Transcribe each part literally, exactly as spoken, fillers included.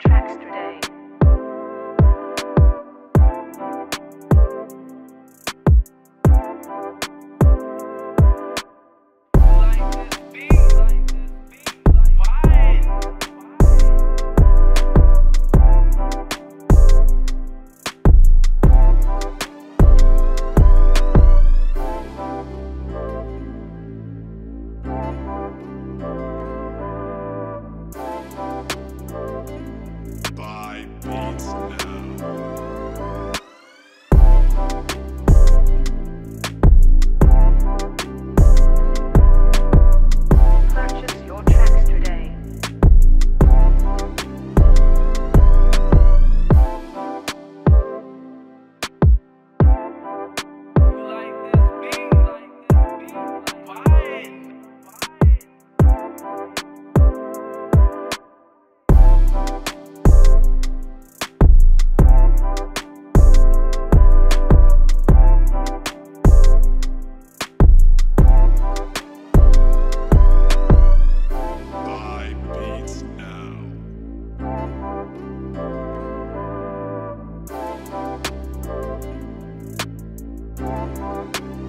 Tracks today.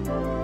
Oh,